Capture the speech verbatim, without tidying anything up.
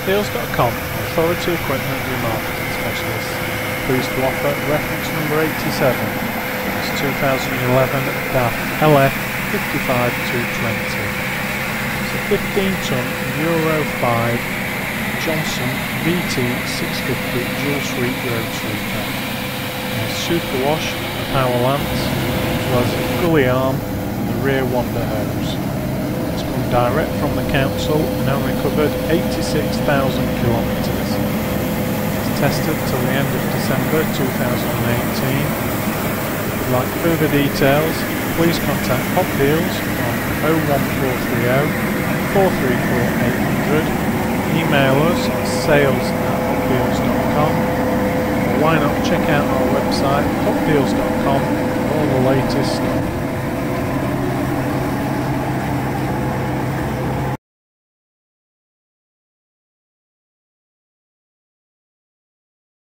Hopdeals dot com, Authority Equipment Remarketing Specialist. Pleased to offer reference number eighty-seven. It's two thousand eleven D A F L F fifty-five two twenty. It's a fifteen ton Euro five Johnston V T six fifty dual sweep road sweeper. A superwash, a power lance, as well as a gully arm and the rear wander hose. Direct from the council and only covered eighty-six thousand kilometres. It's tested till the end of December two thousand eighteen. If you'd like further details, please contact Hopdeals on oh one four three oh, four three four, eight hundred, email us at sales at hopdeals dot com, or why not check out our website hopdeals dot com for all the latest